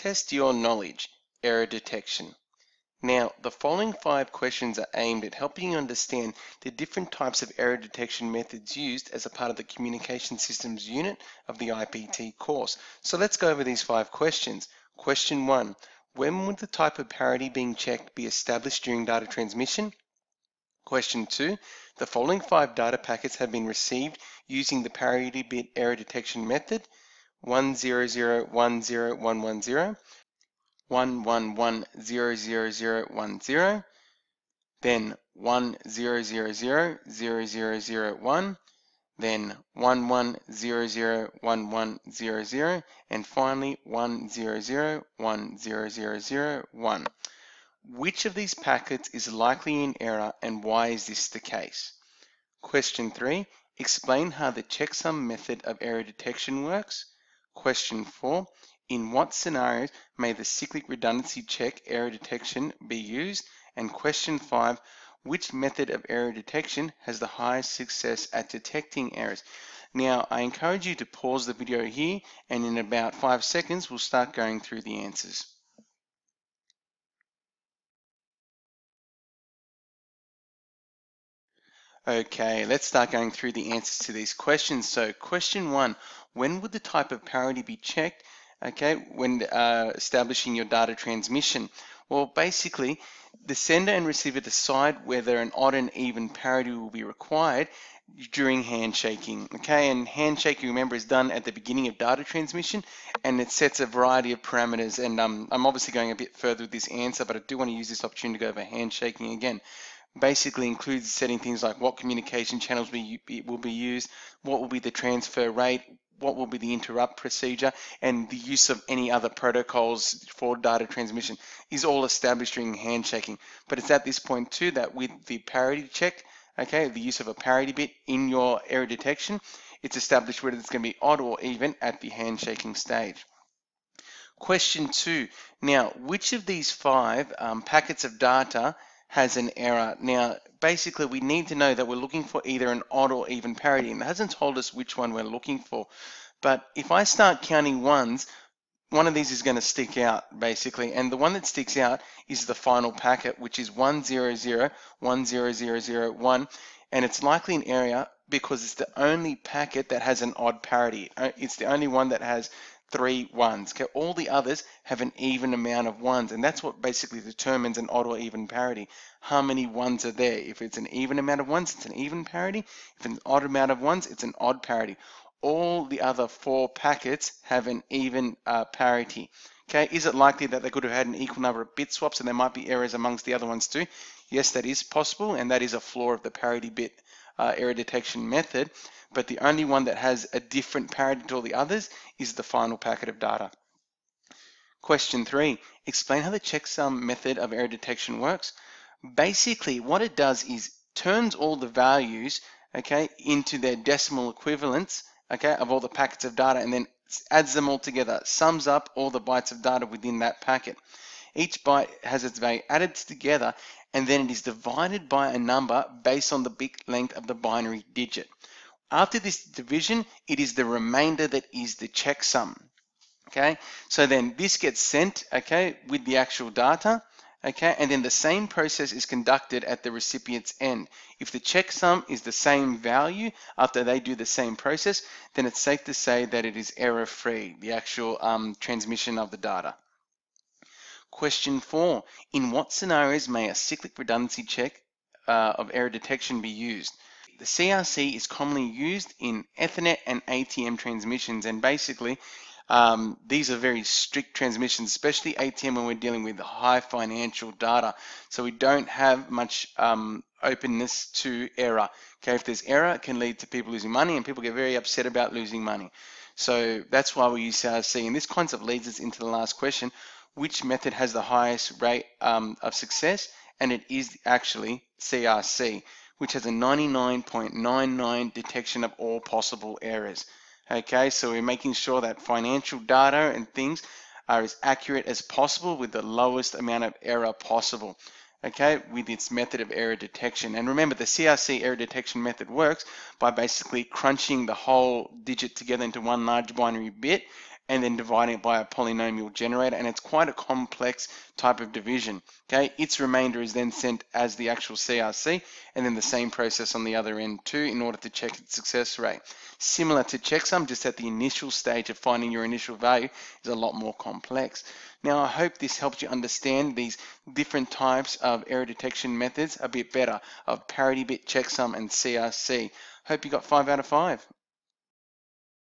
Test your knowledge, error detection. Now, the following 5 questions are aimed at helping you understand the different types of error detection methods used as a part of the Communication Systems unit of the IPT course. So let's go over these 5 questions. Question 1, when would the type of parity being checked be established during data transmission? Question 2, the following 5 data packets have been received using the Parity Bit error detection method. 100101110, 111000010, then 1000001, then 110011100, and finally 100100001. Which of these packets is likely in error, and why is this the case? Question 3, explain how the checksum method of error detection works. Question 4, in what scenarios may the cyclic redundancy check error detection be used? And question 5, which method of error detection has the highest success at detecting errors? Now, I encourage you to pause the video here, and in about 5 seconds, we'll start going through the answers. Okay, let's start going through the answers to these questions. So question 1, when would the type of parity be checked, okay, when establishing your data transmission? Well, basically, the sender and receiver decide whether an odd and even parity will be required during handshaking, okay? And handshaking, remember, is done at the beginning of data transmission, and it sets a variety of parameters. And I'm obviously going a bit further with this answer, but I do want to use this opportunity to go over handshaking again. Basically includes setting things like what communication channels will be used, what will be the transfer rate, what will be the interrupt procedure, and the use of any other protocols for data transmission is all established during handshaking. But it's at this point too that with the parity check, okay, the use of a parity bit in your error detection, it's established whether it's going to be odd or even at the handshaking stage. Question 2, now which of these 5 packets of data has an error? Now, basically, we need to know that we're looking for either an odd or even parity, and it hasn't told us which one we're looking for. But if I start counting ones, one of these is going to stick out, basically. And the one that sticks out is the final packet, which is 100100001, and it's likely an error because it's the only packet that has an odd parity. It's the only one that has 3 ones. Okay, all the others have an even amount of ones, and that's what basically determines an odd or even parity. How many ones are there? If it's an even amount of ones, it's an even parity. If an odd amount of ones, it's an odd parity. All the other 4 packets have an even parity. Okay, is it likely that they could have had an equal number of bit swaps and there might be errors amongst the other ones too? Yes, that is possible, and that is a flaw of the parity bit error detection method. But the only one that has a different parity to all the others is the final packet of data. Question 3, explain how the checksum method of error detection works. Basically, what it does is turns all the values, okay, into their decimal equivalents, okay, of all the packets of data, and then adds them all together, sums up all the bytes of data within that packet. Each byte has its value added together, and then it is divided by a number based on the bit length of the binary digit. After this division, it is the remainder that is the checksum, okay? So then this gets sent, okay, with the actual data, okay? And then the same process is conducted at the recipient's end. If the checksum is the same value after they do the same process, then it's safe to say that it is error-free, the actual transmission of the data. Question 4, in what scenarios may a cyclic redundancy check of error detection be used? The CRC is commonly used in Ethernet and ATM transmissions, and basically these are very strict transmissions, especially ATM, when we're dealing with high financial data. So we don't have much openness to error. Okay, if there's error, it can lead to people losing money, and people get very upset about losing money. So that's why we use CRC, and this concept leads us into the last question, which method has the highest rate of success? And it is actually CRC, which has a 99.99% detection of all possible errors. Okay, so we're making sure that financial data and things are as accurate as possible with the lowest amount of error possible, okay, with its method of error detection. And remember, the CRC error detection method works by basically crunching the whole digit together into one large binary bit and then dividing it by a polynomial generator, and it's quite a complex type of division, okay? Its remainder is then sent as the actual CRC, and then the same process on the other end too in order to check its success rate. Similar to checksum, just at the initial stage of finding your initial value is a lot more complex. Now, I hope this helps you understand these different types of error detection methods a bit better, of parity bit, checksum, and CRC. Hope you got 5 out of 5.